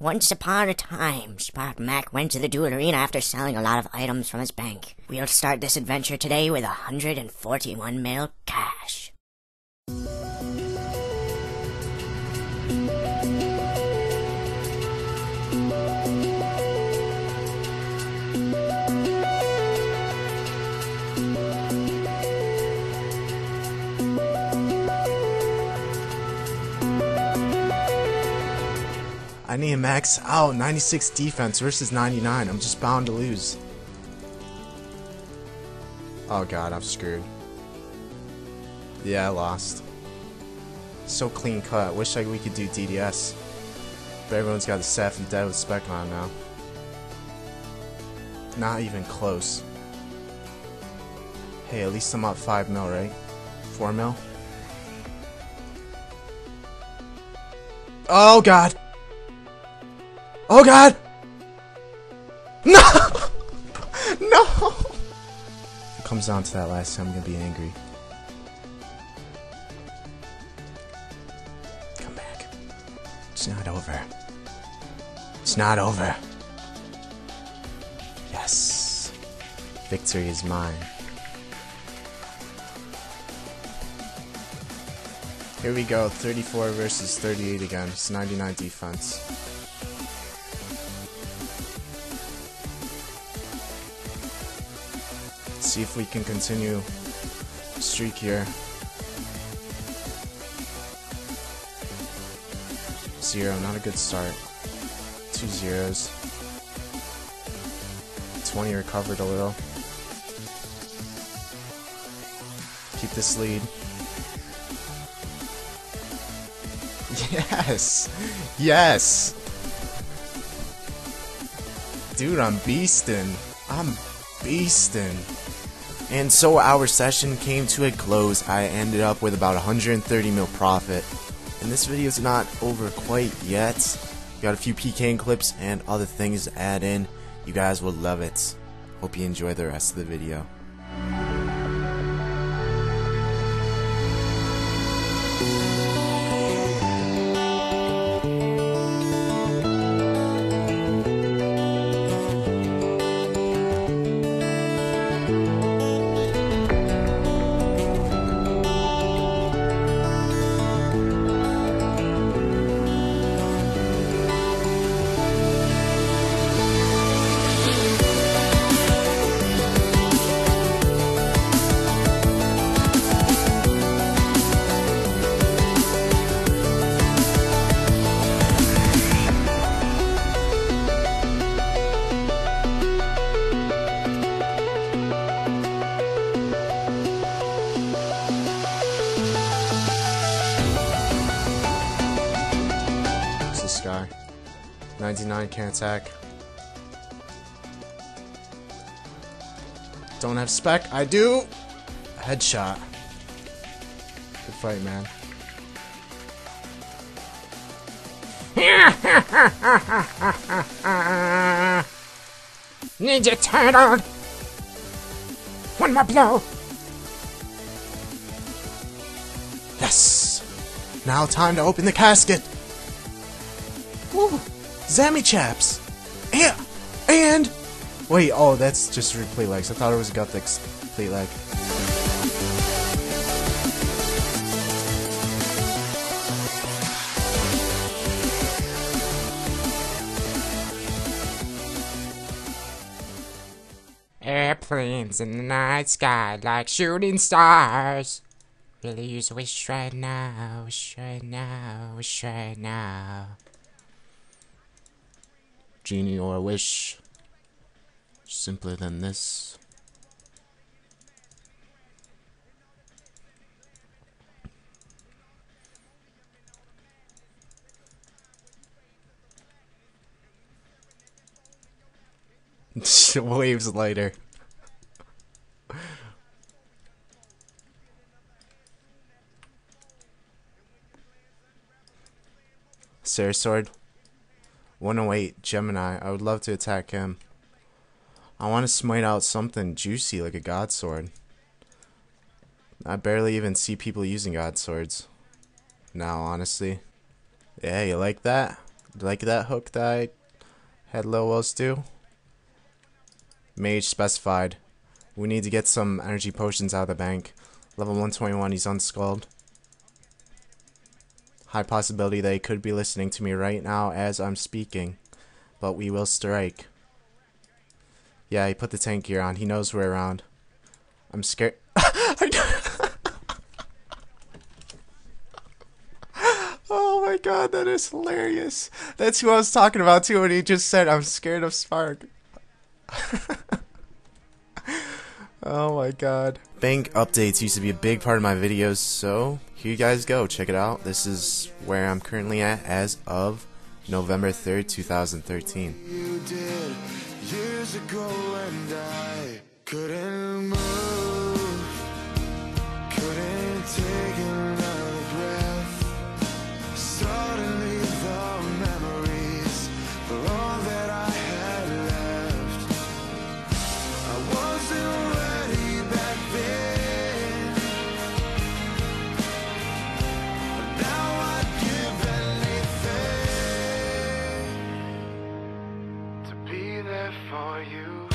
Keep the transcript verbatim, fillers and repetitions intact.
Once upon a time, Spark Mac went to the duel arena after selling a lot of items from his bank. We'll start this adventure today with one hundred forty-one mil cash. I need to max out ninety-six defense versus ninety-nine. I'm just bound to lose. Oh god, I'm screwed. Yeah, I lost. So clean cut. Wish like we could do D D S. But everyone's got the Saph and dead with Spec on now. Not even close. Hey, at least I'm up five mil, right? Four mil? Oh god! Oh god! No! No! If it comes down to that last time, I'm gonna be angry. Come back. It's not over. It's not over. Yes. Victory is mine. Here we go, thirty-four versus thirty-eight again. It's ninety-nine defense. See if we can continue streak here. Zero, not a good start. Two zeros. twenty recovered a little. Keep this lead. Yes! Yes! Dude, I'm beastin'. I'm beastin'. And so our session came to a close. I ended up with about one hundred thirty mil profit. And this video is not over quite yet. Got a few P K clips and other things to add in. You guys will love it. Hope you enjoy the rest of the video. ninety-nine can't attack. Don't have Spec. I do. Headshot. Good fight, man. Need your turtle. One more blow. Yes. Now time to open the casket. Woo. Zammy chaps! And, and... Wait, oh, that's just replay legs. I thought it was Gothic's play leg. Airplanes in the night sky like shooting stars. Really use a wish right now, wish right now, wish right now. Genie or wish, simpler than this. Waves lighter. Sarah sword. one oh eight, Gemini. I would love to attack him. I want to smite out something juicy like a god sword. I barely even see people using god swords now, honestly. Yeah, you like that? Like that hook that I had Lil' Will's do? Mage specified. We need to get some energy potions out of the bank. Level one twenty-one, he's unskulled. High possibility they could be listening to me right now as I'm speaking. But we will strike. Yeah, he put the tank gear on. He knows we're around. I'm scared. Oh my god, that is hilarious. That's who I was talking about too when he just said, I'm scared of Spark. Oh my god. Bank updates used to be a big part of my videos, so here you guys go. Check it out. This is where I'm currently at as of November third, two thousand thirteen. You did years ago and I couldn't move, couldn't take another breath. Suddenly the memories were all that I had left. I wasn't ready back then, but now I'd give anything to be there for you.